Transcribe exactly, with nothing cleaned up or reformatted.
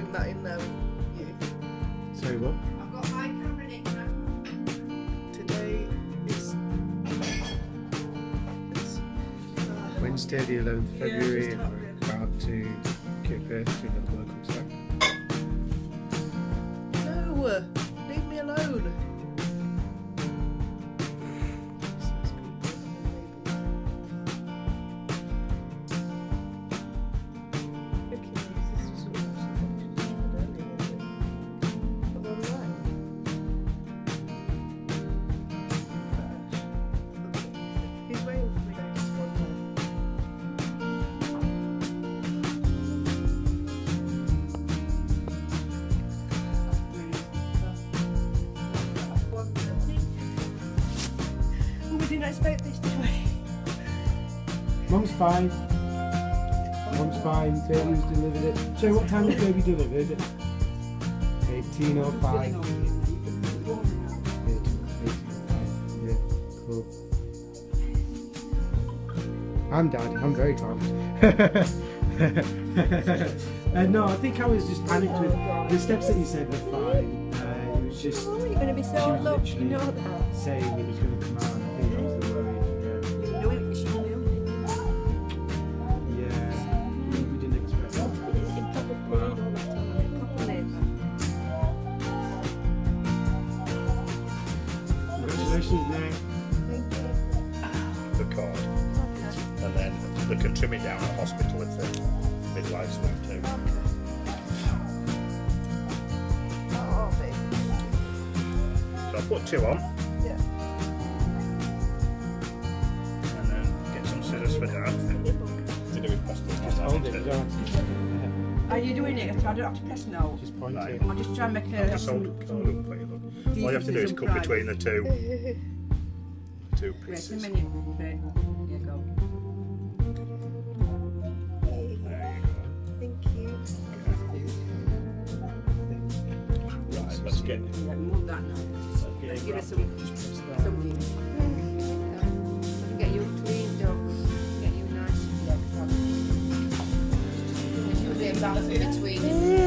bring that in there with you. Sorry, what? I've got my camera in it now. Today is uh, Wednesday the eleventh of February, yeah, and we're about to give birth to another one comes back. No! Leave me alone! Didn't expect this, did we? Mum's fine. Mum's fine. Baby's delivered it. So what time was baby delivered? eighteen oh five. Yeah, cool. I'm Dad. I'm very calm. uh, no, I think I was just panicked with the steps that you said were fine. Uh, it was just. Oh, you're going to be so loved. You know that. Saying it was going to come out. There. Thank you. The card. Okay. And then they can trim it down at hospital if they midwives want to. Oh, okay. So I put two on. Yeah. And then get some scissors for Dad. To do with plastic. Are you doing it? I don't have to press no. Just point it. I'll just try and make a. Just hold, hold up, please. All you have to do is cut between the two, two pieces. Wait a minute, there you go. There you go. Thank you. Okay. Right, let's get it. Yeah, we want that now. Okay, let's give it some, some meat. Get you cleaned up, get you nice. Yeah, because I'm just doing it between.